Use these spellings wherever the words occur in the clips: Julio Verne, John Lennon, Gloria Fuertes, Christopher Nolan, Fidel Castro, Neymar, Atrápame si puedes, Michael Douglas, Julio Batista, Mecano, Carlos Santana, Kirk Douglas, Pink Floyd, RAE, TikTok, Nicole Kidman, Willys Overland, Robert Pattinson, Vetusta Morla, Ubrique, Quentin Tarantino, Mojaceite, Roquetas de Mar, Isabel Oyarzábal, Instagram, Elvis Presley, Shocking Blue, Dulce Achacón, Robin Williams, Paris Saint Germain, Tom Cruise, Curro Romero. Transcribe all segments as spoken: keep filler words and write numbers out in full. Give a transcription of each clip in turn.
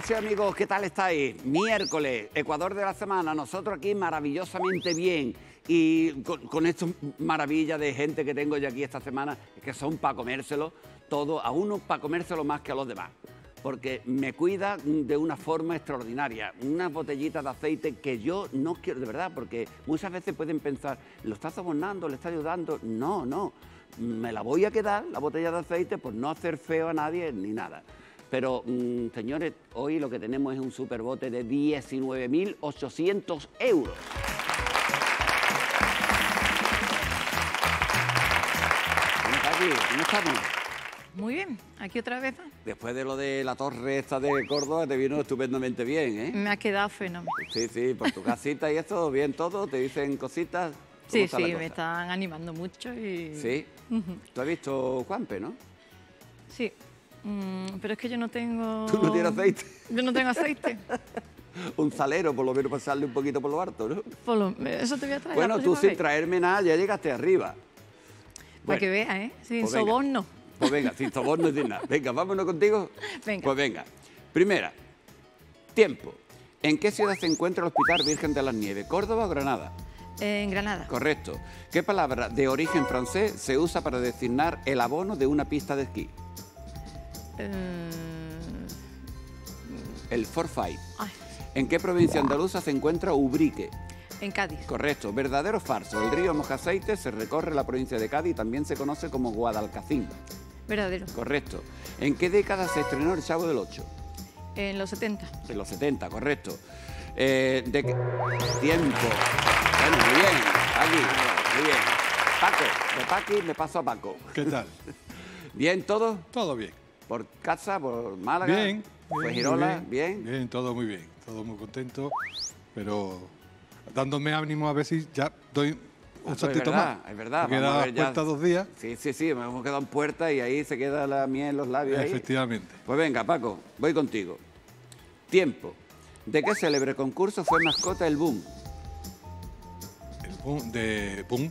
noches, amigos. ¿Qué tal estáis? Miércoles, Ecuador de la semana. Nosotros aquí maravillosamente bien. Y con, con estas maravillas de gente que tengo yo aquí esta semana, que son para comérselo todo, a uno para comérselo más que a los demás. Porque me cuida de una forma extraordinaria. Unas botellitas de aceite que yo no quiero, de verdad, porque muchas veces pueden pensar, ¿lo está sobornando, le está ayudando? No, no. Me la voy a quedar, la botella de aceite, por no hacer feo a nadie ni nada. Pero, mmm, señores, hoy lo que tenemos es un superbote de diecinueve mil ochocientos euros. ¿Cómo está aquí? ¿Cómo estamos? Muy bien, aquí otra vez. Después de lo de la torre esta de Córdoba te vino estupendamente bien, ¿eh? Me ha quedado fenómeno. Sí, sí, por tu casita y esto, bien todo, te dicen cositas. Sí, sí, me están animando mucho y... Sí, uh-huh. Tú has visto Juanpe, ¿no? Sí, mm, pero es que yo no tengo... ¿Tú no tienes aceite? Yo no tengo aceite. Un salero, por lo menos pasarle un poquito por lo harto, ¿no? Por lo... Eso te voy a traer. Bueno, tú sin vez. Traerme nada ya llegaste arriba. Bueno, para que veas, ¿eh? Sin pues soborno. Venga. Pues venga, sin soborno y sin nada. Venga, vámonos contigo. Venga. Pues venga. Primera, tiempo. ¿En qué ciudad se encuentra el Hospital Virgen de las Nieves? ¿Córdoba o Granada? En Granada. Correcto. ¿Qué palabra de origen francés se usa para designar el abono de una pista de esquí? Eh... El forfait. Ay. ¿En qué provincia andaluza se encuentra Ubrique? En Cádiz. Correcto. ¿Verdadero o falso? El río Mojaceite se recorre la provincia de Cádiz y también se conoce como Guadalcacín. Verdadero. Correcto. ¿En qué década se estrenó El Chavo del Ocho? En los setenta. En los setenta, correcto. Eh, de... Tiempo. Bueno, muy bien. Aquí, muy bien. Paco, de Paqui me paso a Paco. ¿Qué tal? ¿Bien todo? Todo bien. ¿Por casa, por Málaga? Bien. ¿Por bien, Girola? Bien. Bien, todo muy bien. Todo muy contento, pero dándome ánimo a ver si ya doy... Un pues es verdad, más. Es verdad. Me quedaba en puerta dos días. Sí, sí, sí, me hemos quedado en puerta y ahí se queda la miel en los labios. Efectivamente. Ahí. Pues venga, Paco, voy contigo. Tiempo. ¿De qué célebre concurso fue mascota el Boom? ¿El Boom? ¿De Boom?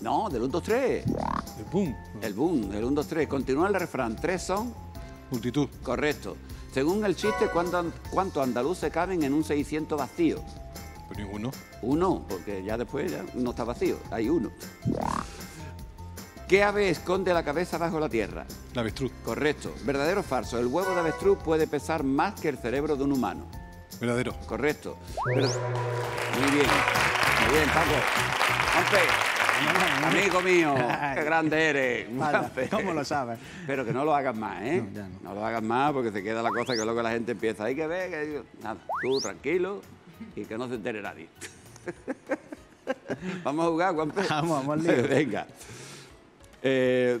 No, del uno, dos, tres. ¿El Boom? El Boom, del uno, dos, tres. Continúa el refrán. Tres son... Multitud. Correcto. Según el chiste, ¿cuántos andaluces caben en un seiscientos vacío? Pues ninguno. Uno, porque ya después ya no está vacío, hay uno. ¿Qué ave esconde la cabeza bajo la tierra? La avestruz. Correcto. ¿Verdadero o falso? El huevo de avestruz puede pesar más que el cerebro de un humano. Verdadero. Correcto. Ver... Muy bien. Muy bien, Paco. Amigo mío, qué grande eres. Vale, ¿cómo lo sabes? Pero que no lo hagas más, ¿eh? No, ya no. No lo hagas más porque se queda la cosa que luego la gente empieza. Hay que ver, que... Nada, tú tranquilo. Y que no se entere nadie. Vamos a jugar, Juan Pérez. Vamos, vamos al lío. Venga. Eh,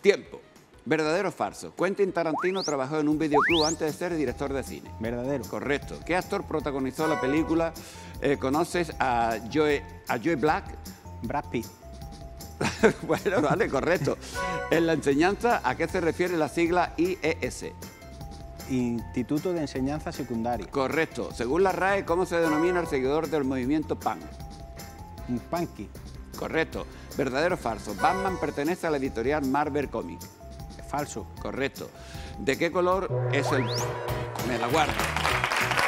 tiempo. ¿Verdadero o falso? Quentin Tarantino trabajó en un videoclub antes de ser director de cine. Verdadero. Correcto. ¿Qué actor protagonizó la película? Eh, ¿Conoces a Joe, a Joe Black? Brad Pitt. Bueno, vale, correcto. En la enseñanza, ¿a qué se refiere la sigla I E S? Instituto de Enseñanza Secundaria. Correcto. Según la RAE, ¿cómo se denomina el seguidor del movimiento punk? Un punky. Correcto. ¿Verdadero o falso? Batman pertenece a la editorial Marvel Comics. Falso. Correcto. ¿De qué color es el...? Me la guardo.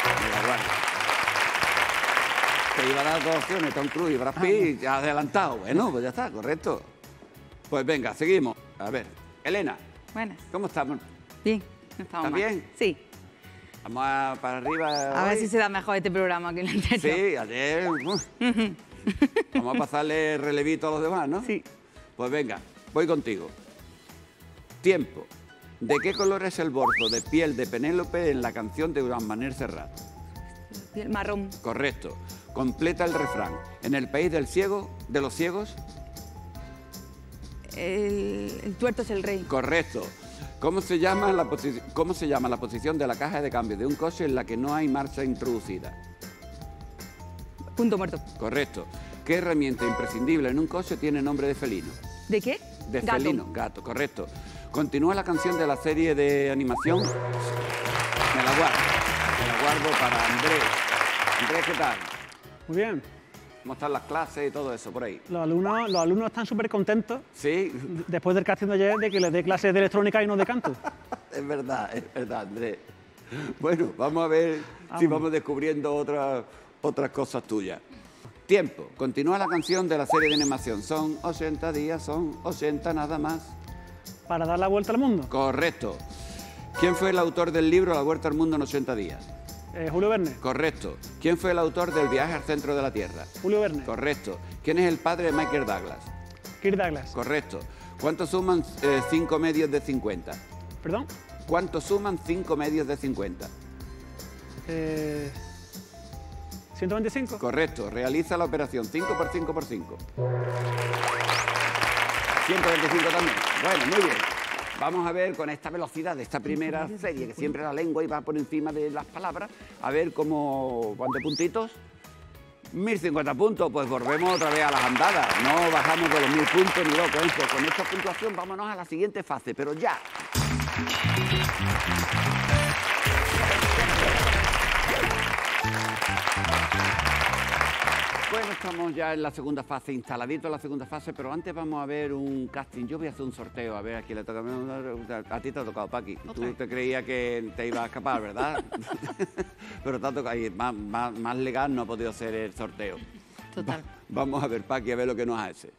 Me la guardo. Te iba a dar dos opciones, Tom Cruise y Brad Pitt, ah, no. Adelantado. Bueno, pues ya está, correcto. Pues venga, seguimos. A ver, Elena. Buenas. ¿Cómo estamos? Bien. ¿Estás bien? Sí. Vamos a, para arriba. A ver hoy. Si se da mejor este programa que el anterior. Sí, ayer. Vamos a pasarle relevito a los demás, ¿no? Sí. Pues venga, voy contigo. Tiempo. ¿De qué color es el bolso de piel de Penélope en la canción de Joan Manuel Serrat? Piel marrón. Correcto. Completa el refrán. En el país del ciego, de los ciegos. El, el tuerto es el rey. Correcto. ¿Cómo se llama la ¿Cómo se llama la posición de la caja de cambio de un coche en la que no hay marcha introducida? Punto muerto. Correcto. ¿Qué herramienta imprescindible en un coche tiene nombre de felino? ¿De qué? De gato. Felino, gato, correcto. Continúa la canción de la serie de animación. Me la guardo. Me la guardo para Andrés. Andrés, ¿qué tal? Muy bien. ¿Cómo están las clases y todo eso por ahí? Los alumnos, los alumnos están súper contentos. Sí. Después del casting de ayer de que les dé clases de electrónica y no de canto. Es verdad, es verdad, Andrés. Bueno, vamos a ver vamos. si vamos descubriendo otra, otras cosas tuyas. Tiempo. Continúa la canción de la serie de animación. Son ochenta días, son ochenta nada más. Para dar la vuelta al mundo. Correcto. ¿Quién fue el autor del libro La Vuelta al Mundo en ochenta días? Eh, Julio Verne. Correcto. ¿Quién fue el autor del Viaje al Centro de la Tierra? Julio Verne. Correcto. ¿Quién es el padre de Michael Douglas? Kirk Douglas. Correcto. ¿Cuánto suman eh, cinco medios de cincuenta? ¿Perdón? ¿Cuánto suman cinco medios de cincuenta? Eh... ciento veinticinco. Correcto. Realiza la operación cinco por cinco por cinco. ciento veinticinco también. Bueno, muy bien. Vamos a ver con esta velocidad de esta primera serie, que siempre la lengua iba por encima de las palabras, a ver cómo... ¿Cuántos puntitos? mil cincuenta puntos, pues volvemos otra vez a las andadas. No bajamos de los mil puntos ni loco. Entonces, con esta puntuación vámonos a la siguiente fase, pero ya. Bueno, estamos ya en la segunda fase, instaladito en la segunda fase, pero antes vamos a ver un casting. Yo voy a hacer un sorteo, a ver a quién le toca. A ti te ha tocado, Paqui. Okay. Tú te creías que te iba a escapar, ¿verdad? Pero te ha tocado. Y más, más, más legal no ha podido ser el sorteo. Total. Va, vamos a ver, Paqui, a ver lo que nos hace.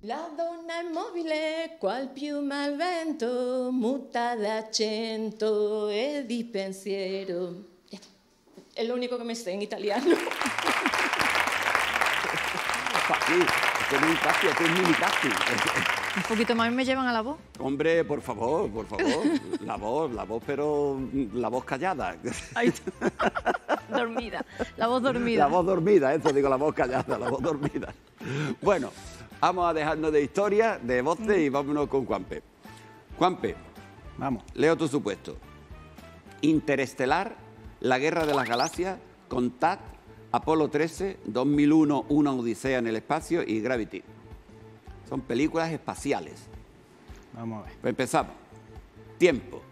La donna immobile, qual più malvento, muta d'accento e di pensiero. Es lo único que me sé en italiano. Un poquito más me llevan a la voz. Hombre, por favor, por favor. La voz, la voz, pero la voz callada. Ay, dormida, la voz dormida. La voz dormida, eso digo, la voz callada, la voz dormida. Bueno, vamos a dejarnos de historia, de voces y vámonos con Juanpe. Juanpe, vamos. Leo tu supuesto. Interestelar, La Guerra de las Galaxias, Contact, Apolo trece, dos mil uno, Una Odisea en el Espacio y Gravity. Son películas espaciales. Vamos a ver. Pues empezamos. Tiempo.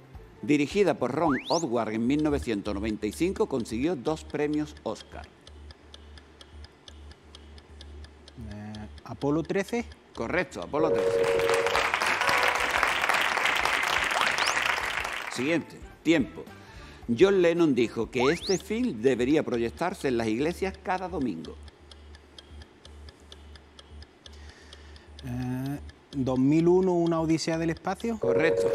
Dirigida por Ron Howard en mil novecientos noventa y cinco, consiguió dos premios Oscar. Eh, ¿Apolo trece? Correcto, Apolo trece. Siguiente. Tiempo. John Lennon dijo que este film debería proyectarse en las iglesias cada domingo. Eh, ¿dos mil uno, Una Odisea del Espacio? Correcto.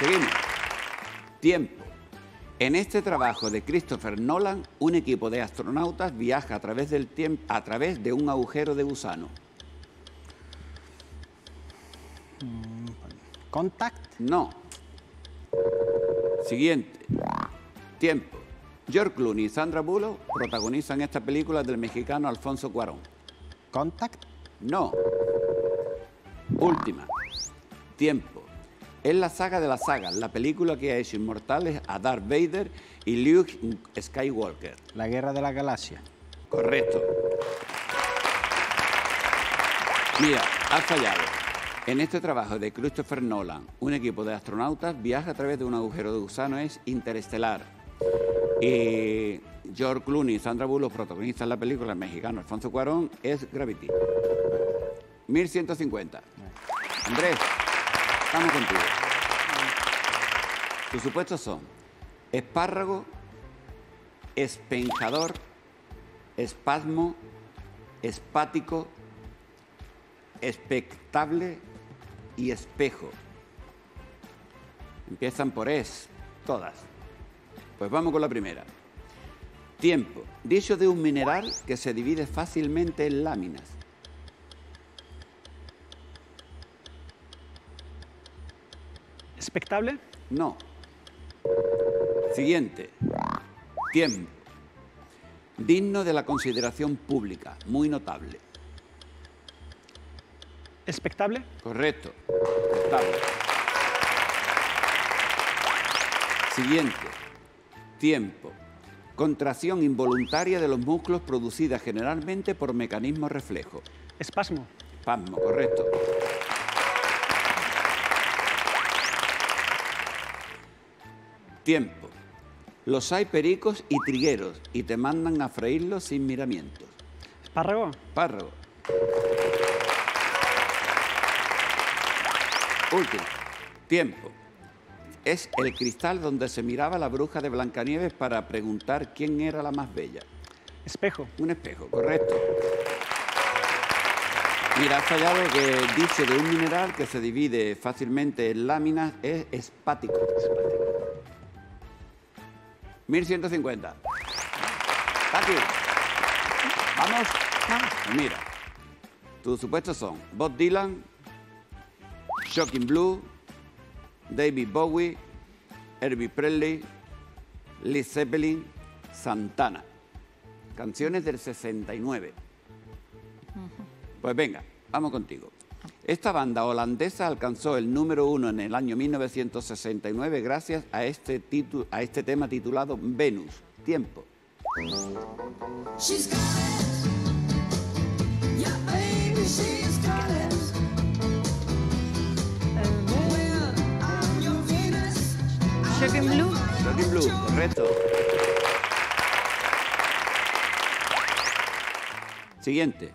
Seguimos. Tiempo. En este trabajo de Christopher Nolan, un equipo de astronautas viaja a través del tiempo, a través de un agujero de gusano. ¿Contact? No. Siguiente. Tiempo. George Clooney y Sandra Bullock protagonizan esta película del mexicano Alfonso Cuarón. ¿Contact? No. Última. Tiempo. Es la saga de la saga, la película que ha hecho inmortales a Darth Vader y Luke Skywalker. La Guerra de la Galaxia. Correcto. Mira, ha fallado. En este trabajo de Christopher Nolan, un equipo de astronautas viaja a través de un agujero de gusano, es interestelar. Y George Clooney y Sandra Bullock protagonizan la película, el mexicano Alfonso Cuarón, es Gravity. mil ciento cincuenta. Andrés, estamos contigo. Tus supuestos son espárrago, espenjador, espasmo, espático, espectable y espejo. Empiezan por es, todas. Pues vamos con la primera. Tiempo. Dicho de un mineral que se divide fácilmente en láminas. ¿Espectable? No. Siguiente. Tiempo. Digno de la consideración pública, muy notable. ¿Espectable? Correcto. Espectable. Siguiente. Tiempo. Contracción involuntaria de los músculos producida generalmente por mecanismo reflejo. Espasmo. Espasmo, correcto. Tiempo. Los hay pericos y trigueros y te mandan a freírlos sin miramientos. ¿Espárrago? Espárrago. Último. Tiempo. Es el cristal donde se miraba la bruja de Blancanieves para preguntar quién era la más bella. Espejo. Un espejo, correcto. Mira, has hallado que dice de un mineral que se divide fácilmente en láminas es espático. mil ciento cincuenta. Tati, vamos. Mira, tus supuestos son Bob Dylan, Shocking Blue, David Bowie, Elvis Presley, Led Zeppelin, Santana. Canciones del sesenta y nueve. Pues venga, vamos contigo. Esta banda holandesa alcanzó el número uno en el año mil novecientos sesenta y nueve gracias a este, a este tema titulado Venus. Tiempo. Shocking Blue. Shocking Blue, correcto. Siguiente.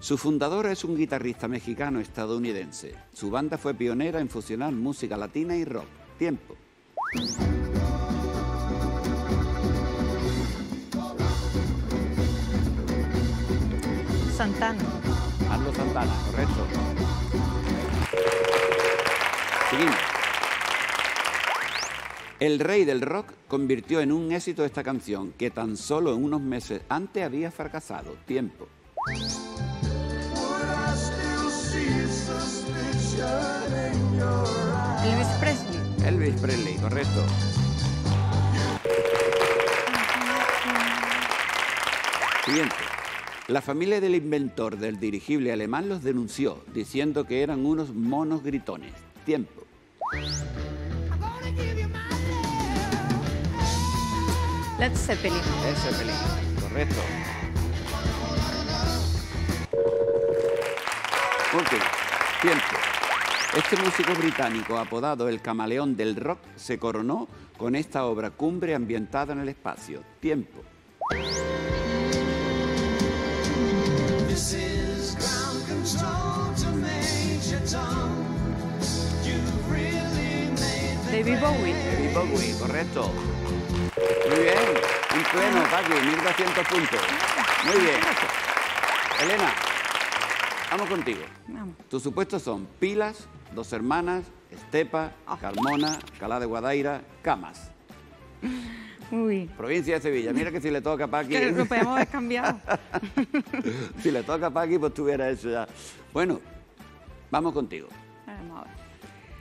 Su fundador es un guitarrista mexicano-estadounidense. Su banda fue pionera en fusionar música latina y rock. Tiempo. Santana. Carlos Santana, correcto. Seguimos. El rey del rock convirtió en un éxito esta canción que tan solo unos meses antes había fracasado. Tiempo. Elvis Presley. Elvis Presley, correcto. Siguiente. La familia del inventor del dirigible alemán los denunció, diciendo que eran unos monos gritones. Tiempo. Led Zeppelin. Led Zeppelin, correcto. Último. Tiempo. Este músico británico, apodado el camaleón del rock, se coronó con esta obra cumbre ambientada en el espacio. Tiempo. David Bowie. David Bowie, correcto. Muy bien. Un pleno, Paqui, mil doscientos puntos. Muy bien. Elena, vamos contigo. Vamos. Tus supuestos son pilas, dos hermanas, estepa, oh. Carmona, Calá de Guadaira, Camas. Uy. Provincia de Sevilla. Mira que si le toca a Paqui... Que lo podemos haber cambiado. Si le toca a Paqui, pues tuviera eso ya. Bueno, vamos contigo. Vamos a ver.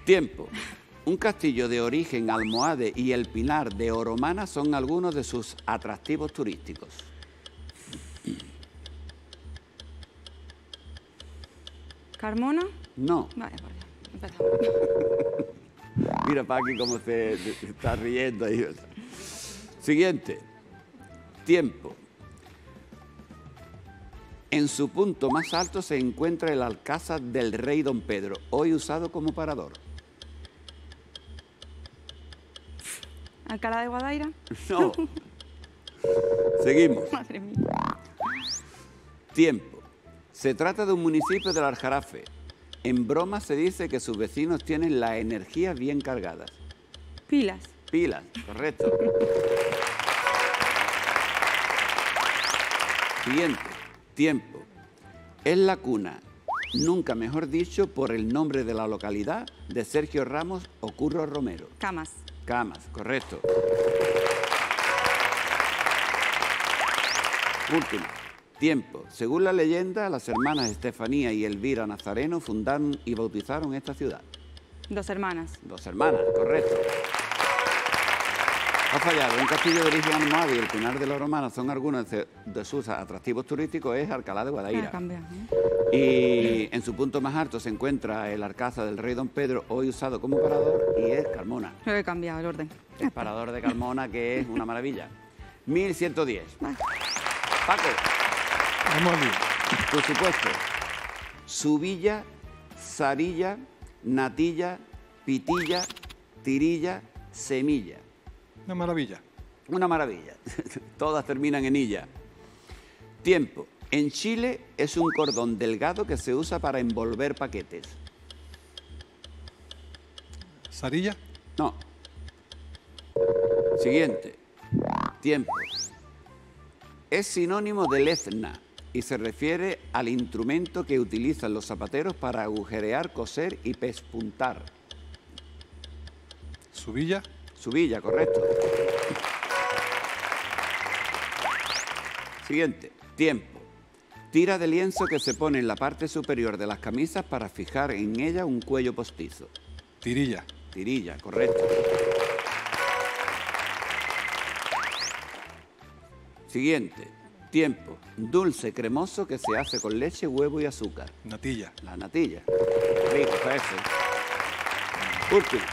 Tiempo. Un castillo de origen almohade y el Pinar de Oromana son algunos de sus atractivos turísticos. ¿Carmona? No. Vale, vale. Mira, Paqui, cómo se, se está riendo ahí. Siguiente. Tiempo. En su punto más alto se encuentra el Alcázar del Rey Don Pedro, hoy usado como parador. ¿Alcalá de Guadaira? No. Seguimos. Madre mía. Tiempo. Se trata de un municipio del Aljarafe. En broma se dice que sus vecinos tienen las energías bien cargadas. Pilas. Pilas, correcto. Siguiente. Tiempo. Es la cuna, nunca mejor dicho, por el nombre de la localidad de Sergio Ramos o Curro Romero. Camas. Camas, correcto. Último. Tiempo. Según la leyenda, las hermanas Estefanía y Elvira Nazareno fundaron y bautizaron esta ciudad. Dos hermanas. Dos hermanas, correcto. Ha fallado. Un castillo de origen almohade y el Pinar de la Romana son algunos de sus atractivos turísticos. Es Alcalá de Guadaira. Cambiado, ¿eh? Y en su punto más alto se encuentra el Alcázar del Rey Don Pedro, hoy usado como parador, y es Carmona. Lo he cambiado el orden. El parador de Carmona, que es una maravilla. mil ciento diez. Vale. Paco. Por supuesto. Subilla, zarilla, natilla, pitilla, tirilla, semilla. Una maravilla. Una maravilla. Todas terminan en illa. Tiempo. En Chile es un cordón delgado que se usa para envolver paquetes. ¿Zarilla? No. Siguiente. Tiempo. Es sinónimo de lezna y se refiere al instrumento que utilizan los zapateros para agujerear, coser y pespuntar. ¿Subilla? Subilla, correcto. Siguiente. Tiempo. Tira de lienzo que se pone en la parte superior de las camisas para fijar en ella un cuello postizo. Tirilla. Tirilla, correcto. Siguiente. Tiempo. Dulce cremoso que se hace con leche, huevo y azúcar. Natilla. La natilla. Rico, eso. Último.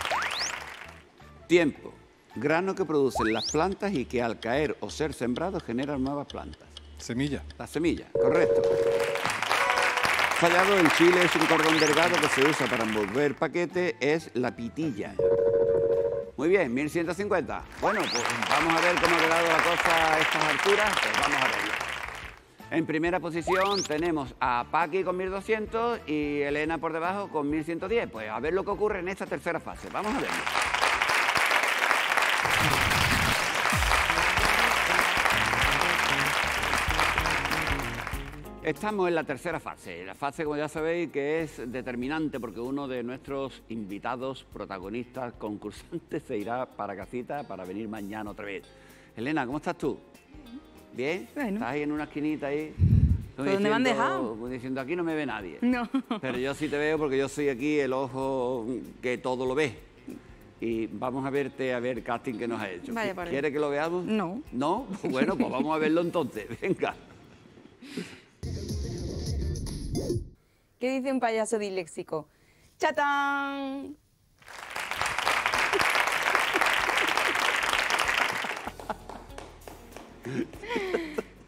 Tiempo. Grano que producen las plantas y que al caer o ser sembrado generan nuevas plantas. Semilla. La semilla, correcto. Fallado en Chile es un cordón delgado que se usa para envolver paquete, es la pitilla. Muy bien, mil ciento cincuenta. Bueno, pues vamos a ver cómo ha quedado la cosa a estas alturas, pues vamos a verlo. En primera posición tenemos a Paqui con mil doscientos y Elena por debajo con mil ciento diez. Pues a ver lo que ocurre en esta tercera fase, vamos a verlo. Estamos en la tercera fase, la fase, como ya sabéis, que es determinante porque uno de nuestros invitados, protagonistas, concursantes, se irá para casita para venir mañana otra vez. Elena, ¿cómo estás tú? ¿Bien? Bueno. Estás ahí en una esquinita ahí. ¿Dónde diciendo, me han dejado? Diciendo, aquí no me ve nadie. No. Pero yo sí te veo porque yo soy aquí el ojo que todo lo ve. Y vamos a verte a ver el casting que nos ha hecho. Vaya, para ¿Quieres ahí. que lo veamos? No. ¿No? Bueno, pues vamos a verlo entonces. Venga. ¿Qué dice un payaso disléxico? ¡Chatán!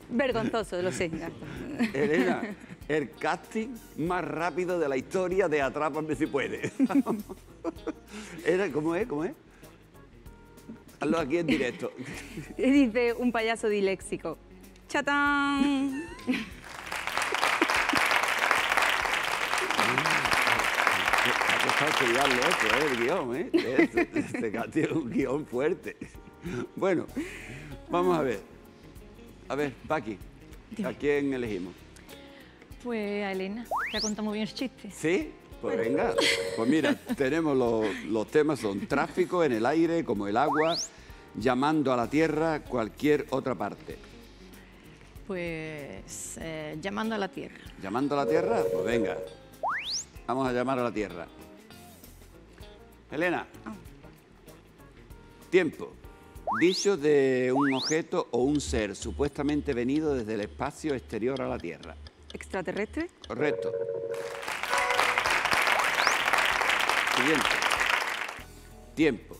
Vergonzoso, lo sé. Elena, el casting más rápido de la historia de Atrápame si puedes. Era, ¿Cómo es? ¿Cómo es? Hazlo aquí en directo. ¿Qué dice un payaso disléxico? ¡Chatán! El guión, ¿eh? Este, este gato tiene un guión fuerte. Bueno, vamos a ver. A ver, Paqui, ¿a quién elegimos? Pues a Elena, que ha contado muy bien el chiste. ¿Sí? Pues bueno. Venga. Pues mira, tenemos los, los temas, son tráfico en el aire, como el agua, llamando a la tierra, cualquier otra parte. Pues eh, llamando a la tierra. ¿Llamando a la tierra? Pues venga. Vamos a llamar a la tierra. Elena, oh. Tiempo. Dicho de un objeto o un ser supuestamente venido desde el espacio exterior a la Tierra. ¿Extraterrestre? Correcto. Siguiente. Tiempo.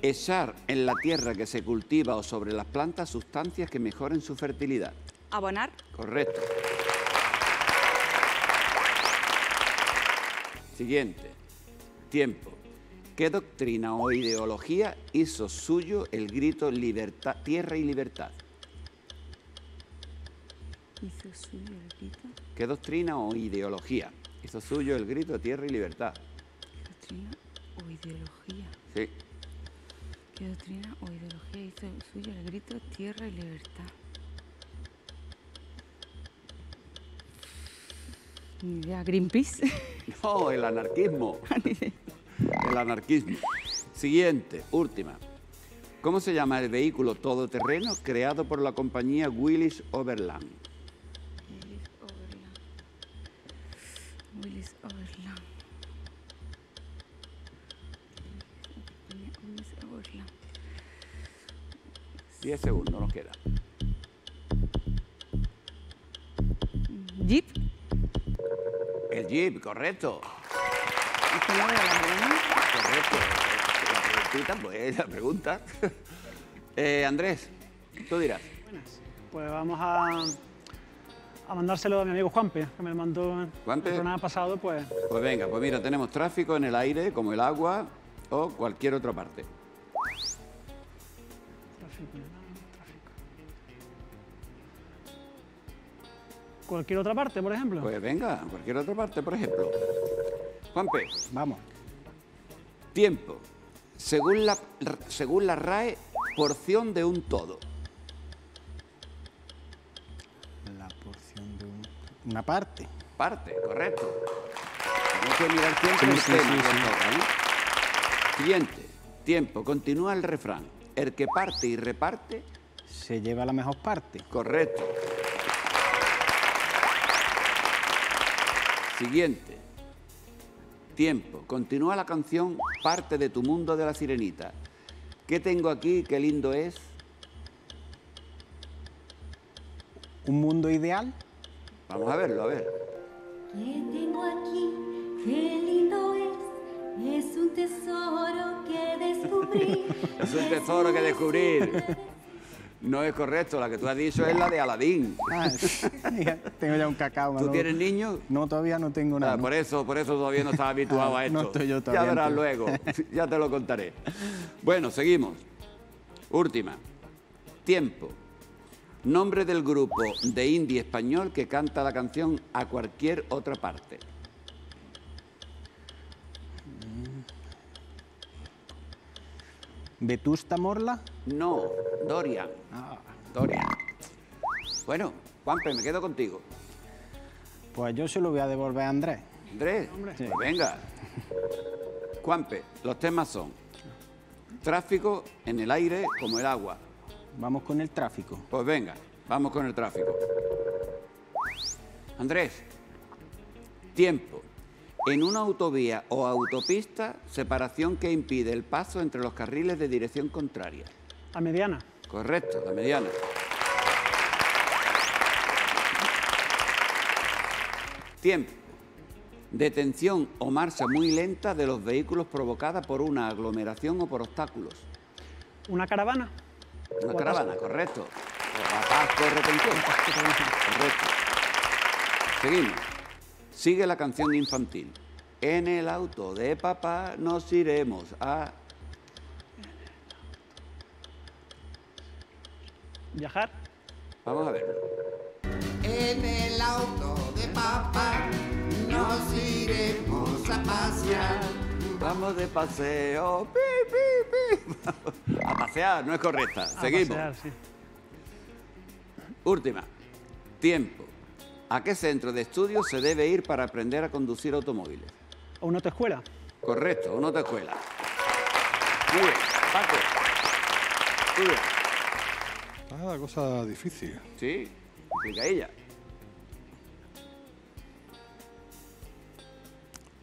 Echar en la tierra que se cultiva o sobre las plantas sustancias que mejoren su fertilidad. ¿Abonar? Correcto. Siguiente. Tiempo. ¿Qué doctrina o ideología hizo suyo el grito libertad, tierra y libertad? ¿Hizo suyo el grito? ¿Qué doctrina o ideología hizo suyo el grito tierra y libertad? ¿Qué doctrina o ideología? Sí. ¿Qué doctrina o ideología hizo suyo el grito tierra y libertad? Ni idea, Greenpeace. No, el anarquismo. El anarquismo. Siguiente, última. ¿Cómo se llama el vehículo todoterreno creado por la compañía Willys Overland? Willys Overland. Willys Overland. Willys Overland. Diez segundos nos queda. ¿Jeep? El Jeep, correcto. Correcto. La preguntita, pues, la pregunta. Eh, Andrés, tú dirás. Buenas. Pues vamos a, a mandárselo a mi amigo Juanpe, que me lo mandó ¿Juanpe? el programa pasado. Pues. pues venga, pues mira, tenemos tráfico en el aire, como el agua o cualquier otra parte. Tráfico, tráfico. ¿Cualquier otra parte, por ejemplo? Pues venga, cualquier otra parte, por ejemplo. Juanpe, vamos. Tiempo. Según la, según la R A E, porción de un todo. La porción de un... Una parte. Parte, correcto. No hay que mirar tiempo. Sí, sí, sí, sí. Siguiente. Tiempo. Continúa el refrán. El que parte y reparte... se lleva la mejor parte. Correcto. Siguiente. Tiempo. Continúa la canción Parte de tu mundo de la Sirenita. ¿Qué tengo aquí? ¿Qué lindo es? ¿Un mundo ideal? Vamos a verlo, a ver. ¿Qué tengo aquí? ¿Qué lindo es? Es un tesoro que descubrí. Es un tesoro que descubrir. No es correcto, la que tú has dicho es la de Aladín. Ah, tengo ya un cacao. ¿Tú tienes niños? No, todavía no tengo nada. Ah, por eso, por eso todavía no estás habituado ah, a esto. No estoy yo todavía. Ya verás luego, ya te lo contaré. Bueno, seguimos. Última. Tiempo. Nombre del grupo de indie español que canta la canción A cualquier otra parte. ¿Vetusta Morla? No, Dorian. Ah. Dorian. Bueno, Juanpe, me quedo contigo. Pues yo se lo voy a devolver a Andrés. ¿Andrés? Sí. Pues venga. Juanpe, los temas son tráfico en el aire como el agua. Vamos con el tráfico. Pues venga, vamos con el tráfico. Andrés, tiempo. En una autovía o autopista, separación que impide el paso entre los carriles de dirección contraria. La mediana. Correcto, la mediana. Tiempo. Detención o marcha muy lenta de los vehículos provocada por una aglomeración o por obstáculos. Una caravana. Una caravana, correcto. Atasco repentino. Correcto. Seguimos. Sigue la canción infantil. En el auto de papá nos iremos a... ¿Viajar? Vamos a verlo. En el auto de papá nos iremos a pasear. Vamos de paseo. Pi, pi, pi. A pasear, no es correcta. A seguimos. Pasear, sí. Última. Tiempo. ¿A qué centro de estudios se debe ir para aprender a conducir automóviles? ¿A una autoescuela? Correcto, a una autoescuela. Muy bien, Paco. Muy bien. Ah, cosa difícil. Sí, explica ella.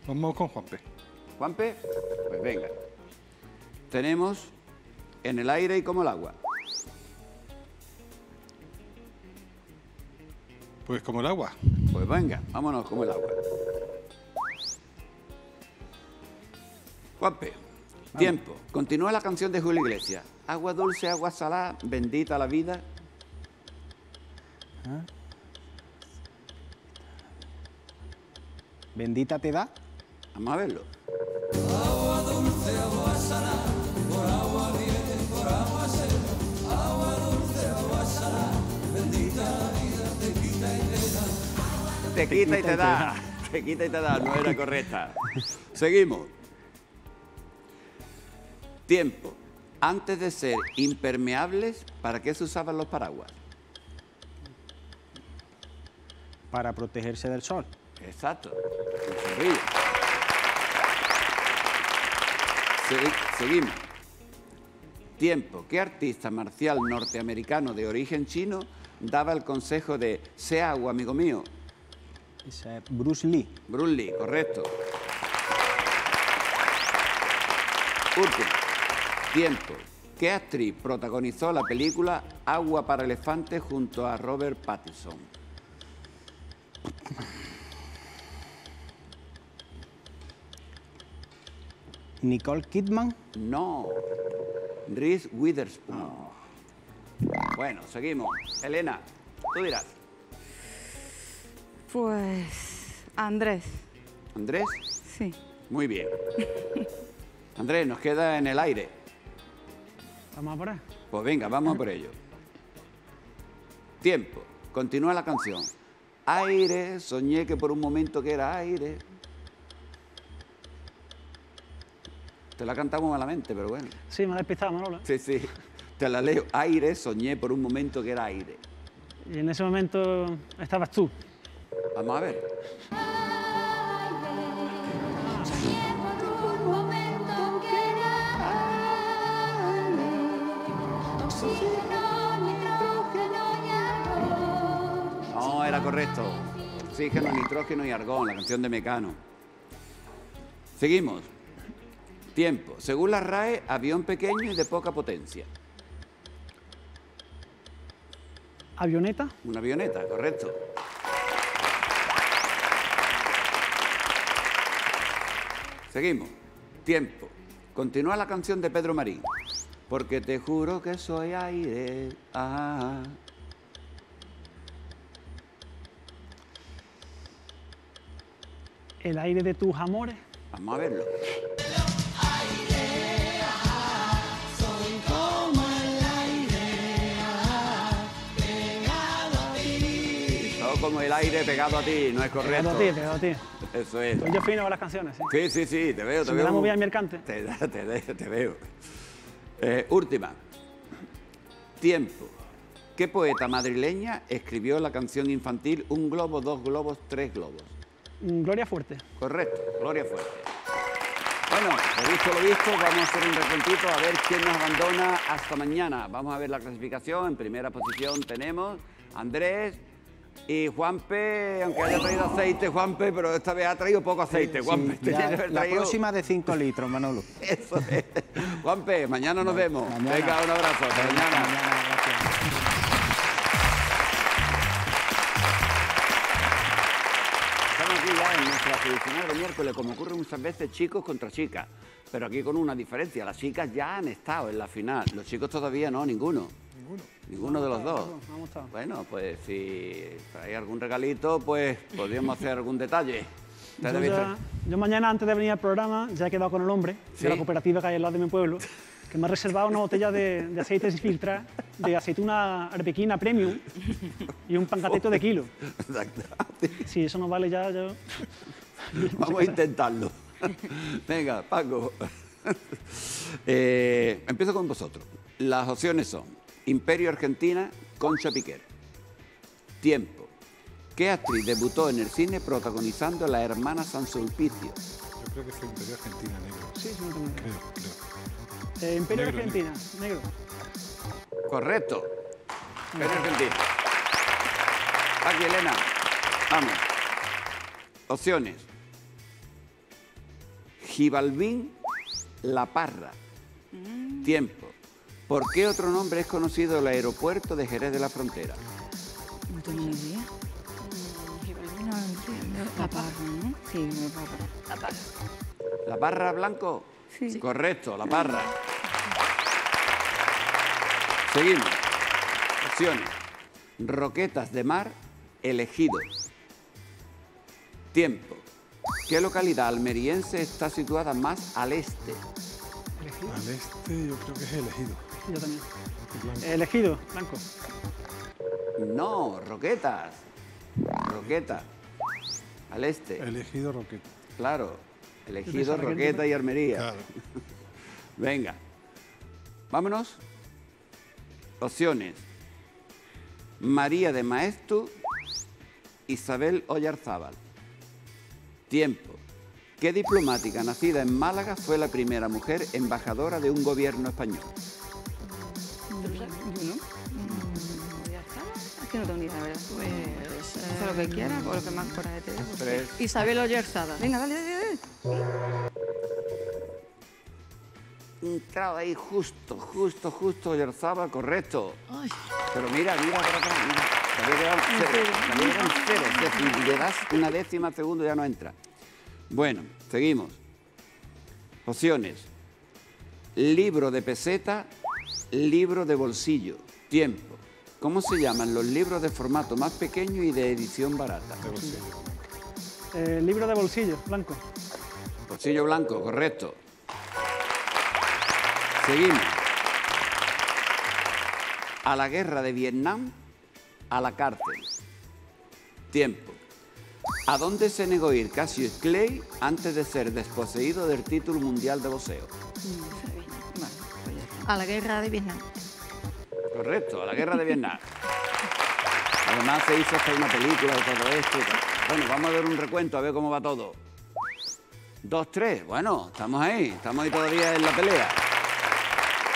Vamos con Juanpe. ¿Juanpe? Pues venga. Tenemos en el aire y como el agua. Pues como el agua. Pues venga, vámonos como el agua. Juanpe, vamos. Tiempo. Continúa la canción de Julio Iglesias. Agua dulce, agua salada, bendita la vida. ¿Ah? ¿Bendita te da? Vamos a verlo. Agua dulce, agua salada, por agua viene, por agua seca. Agua dulce, agua salada, bendita la vida. Te quita y te da, te quita y te da, no era correcta. Seguimos. Tiempo. Antes de ser impermeables, ¿para qué se usaban los paraguas? Para protegerse del sol. Exacto. Seguimos. Tiempo. ¿Qué artista marcial norteamericano de origen chino daba el consejo de sea agua, amigo mío? Bruce Lee. Bruce Lee, correcto. Último. Tiempo. ¿Qué actriz protagonizó la película Agua para elefantes junto a Robert Pattinson? ¿Nicole Kidman? No. Reese Witherspoon. Oh. Bueno, seguimos. Elena, tú dirás. Pues... Andrés. ¿Andrés? Sí. Muy bien. Andrés, nos queda en el aire. ¿Vamos a por ello? Pues venga, vamos a por ello. Tiempo. Continúa la canción. Aire, soñé que por un momento que era aire. Te la he cantado muy malamente, pero bueno. Sí, me la he despistado, Manolo. Sí, sí. Te la leo. Aire, soñé por un momento que era aire. Y en ese momento estabas tú. Vamos a ver. No, era correcto. Oxígeno, nitrógeno y argón, la canción de Mecano. Seguimos. Tiempo. Según la R A E, avión pequeño y de poca potencia. ¿Avioneta? Una avioneta, correcto. Seguimos. Tiempo. Continúa la canción de Pedro Marín. Porque te juro que soy aire. Ah. El aire de tus amores. Vamos a verlo. Como el aire pegado a ti, no es correcto. Pegado a ti, pegado a ti. Eso es. Pues yo fino con las canciones, ¿sí? Sí, sí, sí, te veo, te veo. Me da muy bien mi mercante. Te, te, te veo. Eh, última. Tiempo. ¿Qué poeta madrileña escribió la canción infantil Un globo, dos globos, tres globos? Gloria Fuertes. Correcto, Gloria Fuertes. Bueno, lo visto, lo visto, vamos a hacer un recuentito a ver quién nos abandona hasta mañana. Vamos a ver la clasificación. En primera posición tenemos Andrés. Y Juanpe, aunque haya traído aceite, Juanpe, pero esta vez ha traído poco aceite, sí, Juanpe. Sí, ya, la traído... próxima de cinco litros, Manolo. Eso es. Juanpe, mañana nos bueno, vemos. Mañana. Venga, un abrazo. Hasta mañana. mañana. mañana gracias. Estamos aquí ya en nuestra tradicional de miércoles, como ocurre muchas veces, chicos contra chicas. Pero aquí con una diferencia, las chicas ya han estado en la final, los chicos todavía no, ninguno. Ninguno. Ninguno de los dos. Bueno, pues si hay algún regalito, pues podríamos hacer algún detalle. Yo, ya, yo mañana, antes de venir al programa, ya he quedado con el hombre ¿Sí? de la cooperativa que hay al lado de mi pueblo, que me ha reservado una botella de, de aceite sin filtrar, de aceituna arbequina premium y un pancateto de kilo. Si eso no vale ya, yo... Vamos a intentarlo. Venga, Paco. Eh, empiezo con vosotros. Las opciones son... Imperio Argentina, Concha Piquer. Tiempo. ¿Qué actriz debutó en el cine protagonizando a La hermana Sansulpicio? Yo creo que fue Imperio Argentina, negro. Sí, sí, no creo, creo. Eh, Imperio negro, Argentina, negro. negro. Correcto. Imperio no. Argentina. Aquí, Elena. Vamos. Opciones. Gibalbín, La Parra. Mm. Tiempo. ¿Por qué otro nombre es conocido el aeropuerto de Jerez de la Frontera? No tengo ni idea. La Parra, ¿no? Sí, La Parra. ¿La Parra, Blanco? Sí. Correcto, La Parra. Seguimos. Opciones. Roquetas de Mar, Elegido. Tiempo. ¿Qué localidad almeriense está situada más al este? Elegido. Al este yo creo que es Elegido. Yo también. Blanco. Elegido, Blanco. No, Roquetas. Roqueta. Al este. Elegido, Roqueta. Claro. Elegido, Roqueta y Armería. Claro. Venga. Vámonos. Opciones. María de Maestu, Isabel Oyarzábal. Tiempo. ¿Qué diplomática nacida en Málaga fue la primera mujer embajadora de un gobierno español? No tengo ni idea, ¿verdad? Pues, pues eh, hacer lo que quiera, o lo que más por ahí te dé. Isabel Oyarzada. Venga, dale, dale, dale. Entrado ahí justo, justo, justo Oyarzada, correcto. Ay. Pero mira, mira, para acá, mira. También quedan cero, también quedan cero. Si le das una décima segundo ya no entra. Bueno, seguimos. Opciones. Libro de peseta, libro de bolsillo. Tiempo. ¿Cómo se llaman los libros de formato más pequeño y de edición barata? De bolsillo. Eh, libro de bolsillo, Blanco. Bolsillo Blanco, correcto. Seguimos. A la guerra de Vietnam, a la cárcel. Tiempo. ¿A dónde se negó ir Cassius Clay antes de ser desposeído del título mundial de boxeo? A la guerra de Vietnam. Correcto, a la guerra de Vietnam. Además se hizo hasta una película de todo esto. Bueno, vamos a ver un recuento, a ver cómo va todo. Dos, tres, bueno, estamos ahí. Estamos ahí todavía en la pelea.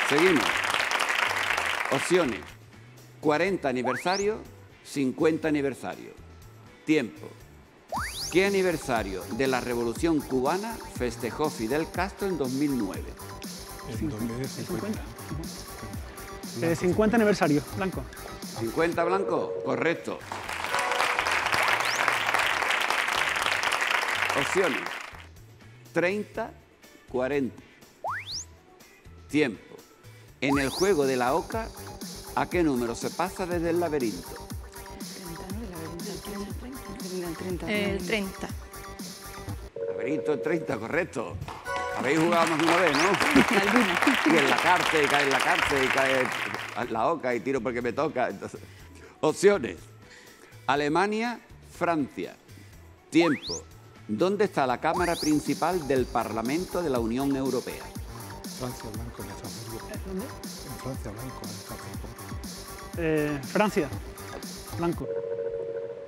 Seguimos. Opciones. cuarenta aniversario, cincuenta aniversario. Tiempo. ¿Qué aniversario de la Revolución Cubana festejó Fidel Castro en dos mil nueve? En dos mil cincuenta. Eh, cincuenta aniversario, Blanco. ¿cincuenta, Blanco? Correcto. Opciones. treinta, cuarenta. Tiempo. En el juego de la oca, ¿a qué número se pasa desde el laberinto? El treinta. Laberinto, el treinta, correcto. Habéis jugado más de una vez, ¿no? Alguna. Y en la cárcel, y cae en la cárcel, y cae en la oca, y tiro porque me toca. Entonces, opciones. Alemania, Francia. Tiempo. ¿Dónde está la Cámara Principal del Parlamento de la Unión Europea? Francia, Blanco, en Estrasburgo. ¿Dónde? En Francia, Blanco, en Estrasburgo. Eh, Francia, Blanco.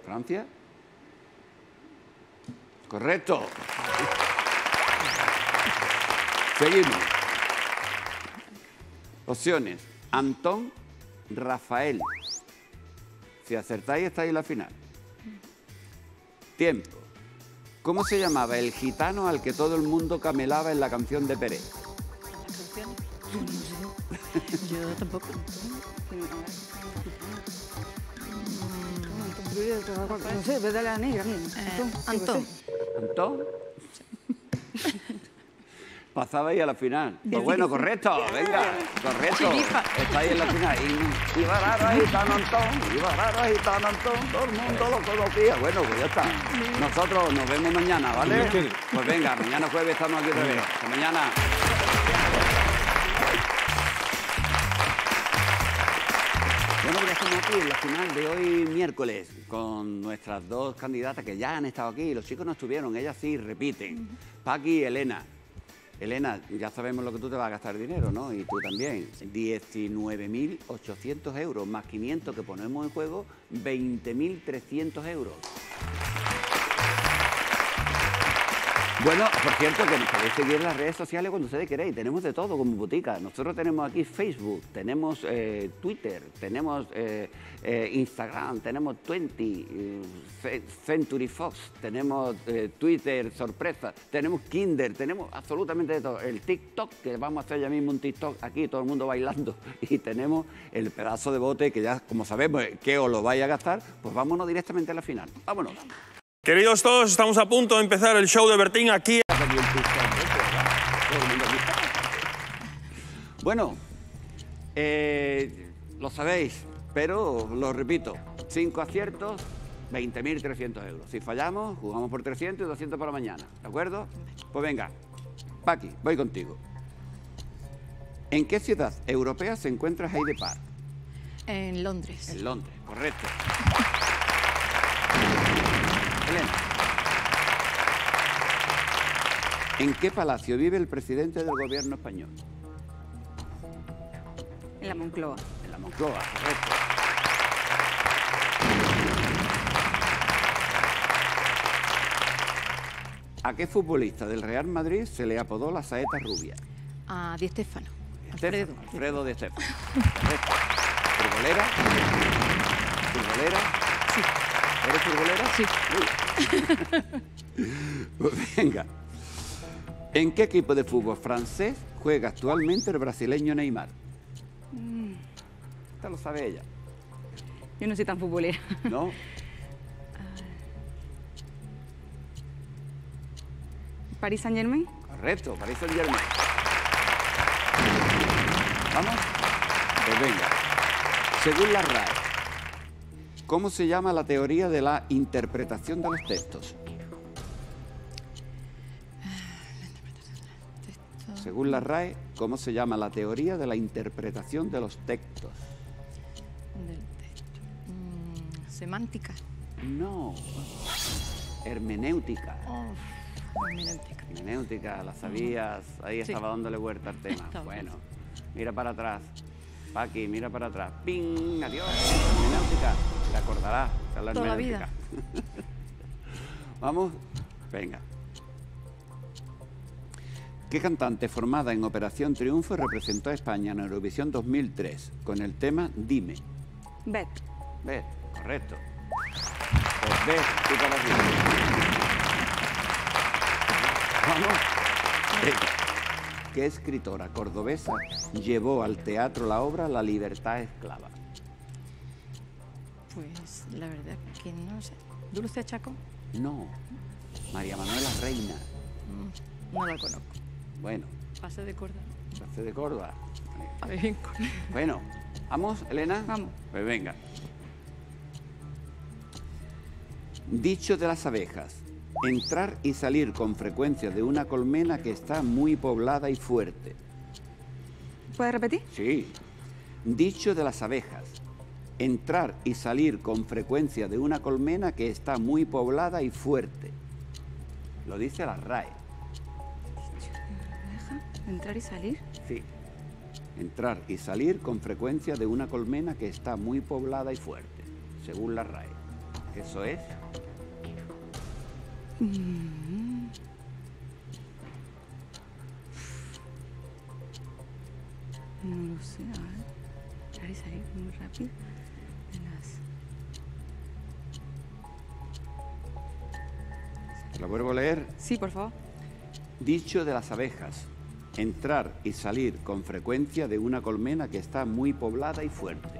¿Francia? Correcto. Seguimos. Opciones. Antón, Rafael. Si acertáis, estáis en la final. Tiempo. ¿Cómo se llamaba el gitano al que todo el mundo camelaba en la canción de Pérez? ¿La canción? Yo no sé. Yo tampoco. No sé, vete a la negra. Antón. ¿Antón? Pasaba ahí a la final. Pues bueno, correcto, venga, correcto. Está ahí en la final. Y bararo ahí tan Antón, y bararo ahí tan Antón, todo el mundo lo conocía. Bueno, pues ya está. Nosotros nos vemos mañana, ¿vale? Pues venga, mañana jueves estamos aquí otra vez. Hasta mañana. Bueno, ya estamos aquí en la final de hoy miércoles con nuestras dos candidatas que ya han estado aquí. Los chicos no estuvieron, ellas sí repiten. Paqui y Elena. Elena, ya sabemos lo que tú te vas a gastar dinero, ¿no? Y tú también. diecinueve mil ochocientos euros, más quinientos que ponemos en juego, veinte mil trescientos euros. Bueno, por cierto, que nos podéis seguir en las redes sociales cuando ustedes queréis. Tenemos de todo como botica. Nosotros tenemos aquí Facebook, tenemos eh, Twitter, tenemos eh, eh, Instagram, tenemos veinte, eh, Century Fox, tenemos eh, Twitter, sorpresa, tenemos Kinder, tenemos absolutamente de todo. El TikTok, que vamos a hacer ya mismo un TikTok aquí, todo el mundo bailando. Y tenemos el pedazo de bote que ya, como sabemos, que os lo vais a gastar, pues vámonos directamente a la final. Vámonos. Queridos todos, estamos a punto de empezar el show de Bertín aquí. Bueno, eh, lo sabéis, pero lo repito, cinco aciertos, veinte mil trescientos euros. Si fallamos, jugamos por trescientos y doscientos para mañana, ¿de acuerdo? Pues venga, Paqui, voy contigo. ¿En qué ciudad europea se encuentra Hyde Park? En Londres. En Londres, correcto. Elena. ¿En qué palacio vive el presidente del gobierno español? En la Moncloa. En la Moncloa, correcto. ¿A qué futbolista del Real Madrid se le apodó la saeta rubia? A Di Estéfano. Alfredo. Alfredo Di Estéfano. Correcto. ¿Futbolera? ¿Futbolera? Sí. ¿Eres futbolera? Sí. Pues venga. ¿En qué equipo de fútbol francés juega actualmente el brasileño Neymar? Mm. Esta lo sabe ella. Yo no soy tan futbolera. ¿No? Uh, ¿Paris Saint Germain? Correcto, Paris Saint Germain. ¿Vamos? Pues venga. Según la RAE, ¿cómo se llama la teoría de la interpretación de los textos? Según la RAE, ¿cómo se llama la teoría de la interpretación de los textos? Del texto. Mm, semántica. No. Hermenéutica. Oh. Hermenéutica. Hermenéutica, la sabías, ahí sí. Estaba dándole vuelta al tema. Estaba bueno, bien. Mira para atrás. Paqui, mira para atrás. ¡Ping! ¡Adiós! Hermenéutica, te acordarás. Está la toda hermenéutica. Vida. Vamos, venga. ¿Qué cantante formada en Operación Triunfo representó a España en Eurovisión dos mil tres con el tema Dime? Beth. Beth, correcto. Pues Beth, tú te vas bien. Vamos. ¿Qué escritora cordobesa llevó al teatro la obra La libertad esclava? Pues la verdad que no sé. ¿Dulce Achacón? No. María Manuela Reina. No la conozco. Bueno. Pase de Córdoba. Pase de Córdoba. A ver, bueno, ¿vamos, Elena? Vamos. Pues venga. Dicho de las abejas. Entrar y salir con frecuencia de una colmena que está muy poblada y fuerte. ¿Puedes repetir? Sí. Dicho de las abejas. Entrar y salir con frecuencia de una colmena que está muy poblada y fuerte. Lo dice la R A E. ¿Entrar y salir? Sí. Entrar y salir con frecuencia de una colmena que está muy poblada y fuerte, según la R A E. ¿Eso es? Mm. No lo sé. Ah, entrar y salir muy rápido. ¿La vuelvo a leer? Sí, por favor. Dicho de las abejas. Entrar y salir con frecuencia de una colmena que está muy poblada y fuerte.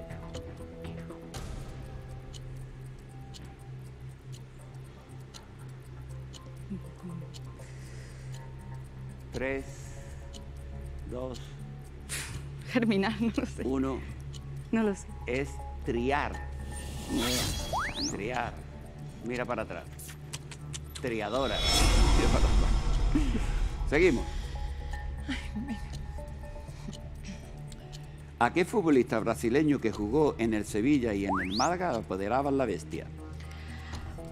Tres, dos... Germinar, no lo sé. Uno... No lo sé. Es triar. No. Triar. Mira para atrás. Triadora. Mira para atrás. Seguimos. ¿A qué futbolista brasileño que jugó en el Sevilla y en el Málaga apoderaban la bestia?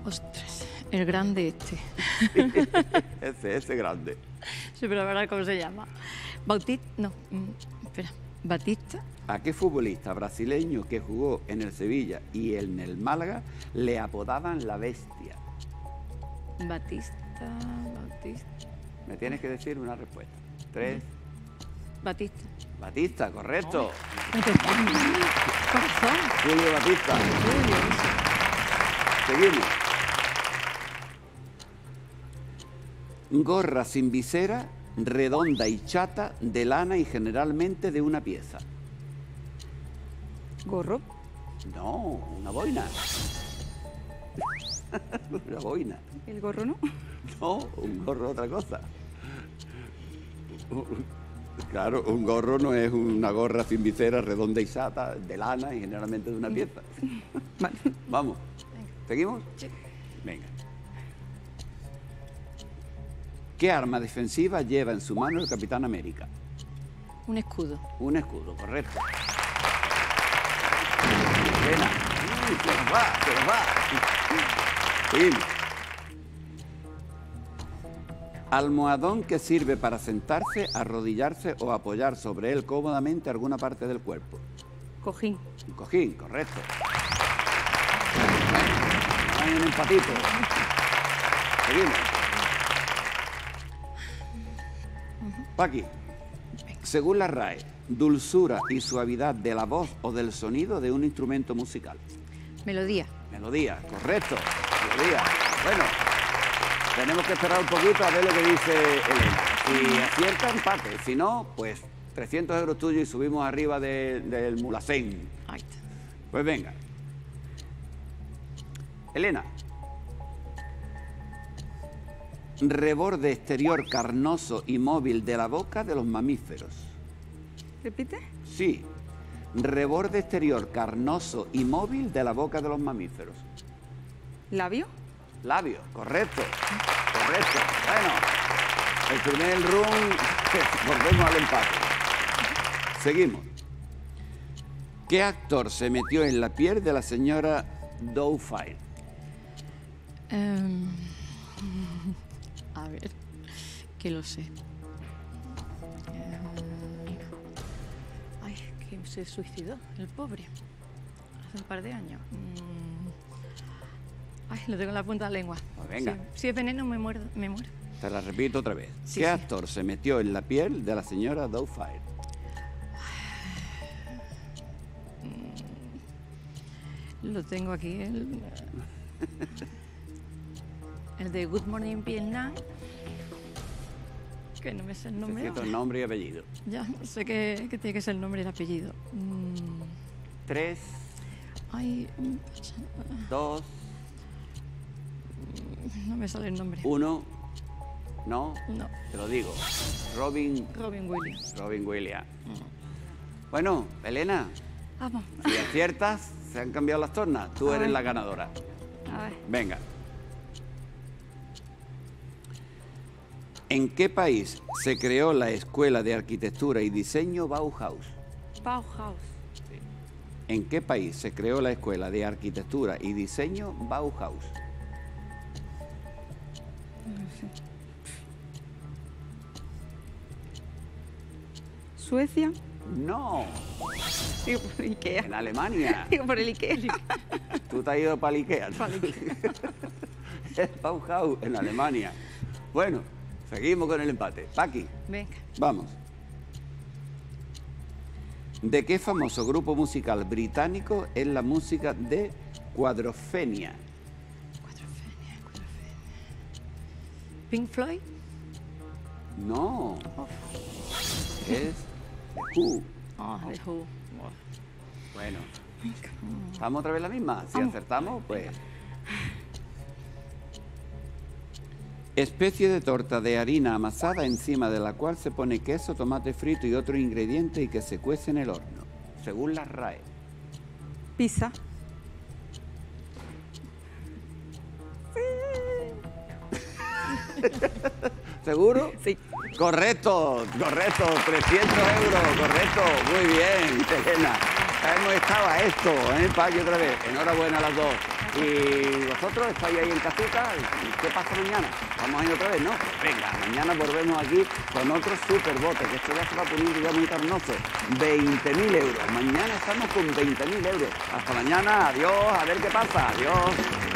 Ostras, el grande este. ese, ese grande. Sí, pero la verdad, ¿cómo se llama? Bautista, no, espera, Batista. ¿A qué futbolista brasileño que jugó en el Sevilla y en el Málaga le apodaban la bestia? Batista, Bautista. Me tienes que decir una respuesta. Tres. Batista. Batista, correcto. No. Julio Batista. Seguimos. Gorra sin visera, redonda y chata, de lana y generalmente de una pieza. ¿Gorro? No, una boina. Una boina. ¿El gorro no? No, un gorro otra cosa. Claro, un gorro no es una gorra sin visera, redonda y chata, de lana y generalmente de una pieza. Vale. Vamos. Venga. ¿Seguimos? Sí. Venga. ¿Qué arma defensiva lleva en su mano el Capitán América? Un escudo. Un escudo, correcto. Elena. Uy, se nos va, se nos va. Seguimos. Almohadón que sirve para sentarse, arrodillarse o apoyar sobre él cómodamente alguna parte del cuerpo. Cojín. Un cojín, correcto. No hay un empatito. Seguimos. Paqui, según la R A E, dulzura y suavidad de la voz o del sonido de un instrumento musical. Melodía. Melodía, correcto. Melodía. Bueno. Tenemos que esperar un poquito a ver lo que dice Elena. Si acierta, empate. Si no, pues trescientos euros tuyos y subimos arriba de, del mulacén. Pues venga. Elena. Reborde exterior carnoso y móvil de la boca de los mamíferos. ¿Repite? Sí. Reborde exterior carnoso y móvil de la boca de los mamíferos. ¿Labio? Labio, correcto, correcto. Bueno, el primer round, volvemos al empate. Seguimos. ¿Qué actor se metió en la piel de la señora Doubtfire? Um, A ver, que lo sé. Ay, que se suicidó, el pobre. Hace un par de años. Ay, lo tengo en la punta de la lengua. Pues venga. Si, si es veneno, me muero. Me muero. Te la repito otra vez. Sí, ¿Qué sí. actor se metió en la piel de la señora Doubtfire? Lo tengo aquí, el, el de Good Morning Vietnam, que no me sé el nombre. Necesito nombre y apellido. Ya, sé que, que tiene que ser el nombre y el apellido. Mm. Tres. Ay. Dos. No me sale el nombre. Uno. No. No. Te lo digo. Robin. Robin Williams. Robin Williams. Mm. Bueno, Elena. Vamos. Si aciertas. Se han cambiado las tornas. Tú eres la ganadora. A ver. Venga. ¿En qué país se creó la Escuela de Arquitectura y Diseño Bauhaus? Bauhaus. Sí. ¿En qué país se creó la Escuela de Arquitectura y Diseño Bauhaus? ¿Suecia? No. Digo, por Ikea. En Alemania. Digo, por el Ikea. Tú te has ido para el Ikea. Para el Ikea. Es Bauhaus en Alemania. Bueno, seguimos con el empate. Paqui. Venga. Vamos. ¿De qué famoso grupo musical británico es la música de Cuadrofenia? Cuadrofenia, Cuadrofenia. ¿Pink Floyd? No. Oh. Es Who. Oh, oh. The Who. Bueno, ¿estamos otra vez la misma? Si acertamos, pues... Especie de torta de harina amasada encima de la cual se pone queso, tomate frito y otro ingrediente y que se cuece en el horno, según la R A E. Pizza. ¿Seguro? Sí. Correcto, correcto, trescientos euros, correcto, muy bien, Elena. Hemos estado a esto, ¿eh? Paqui, otra vez, enhorabuena a las dos. Y vosotros estáis ahí en casita, ¿qué pasa mañana? Vamos a ir otra vez, ¿no? Venga, mañana volvemos aquí con otro superbote, que esto ya se va a poner ya muy carnoso, veinte mil euros. Mañana estamos con veinte mil euros. Hasta mañana, adiós, a ver qué pasa, adiós.